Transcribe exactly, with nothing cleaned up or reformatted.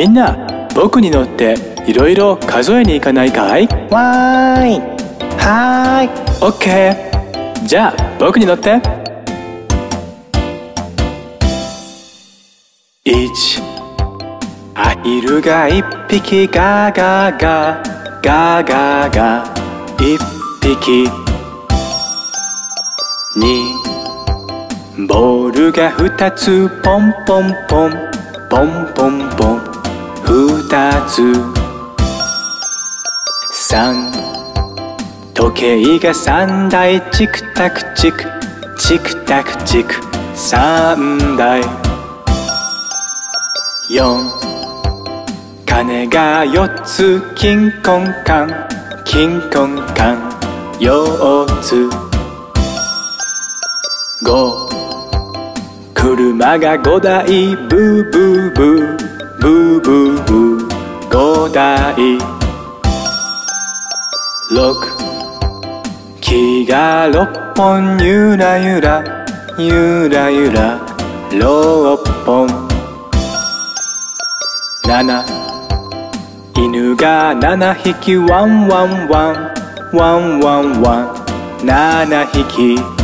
みんな、僕に乗っていろいろ数えに行かないかい？わーい。はーい。オッケー。じゃあ僕に乗って。一、アヒルが一匹ガーガーガーガーガーガー一匹。二、ボールが二つポンポンポンポンポンポン二つ。三、時計が三台チクタクチクチクタクチク三台。四、鐘が四つキンコンカンキンコンカン四つ。五、車が五台ブーブーブーブーブーブー五台。六、木が六本ゆらゆらゆらゆら六本。七、犬が七匹ワンワンワンワンワンワン七匹。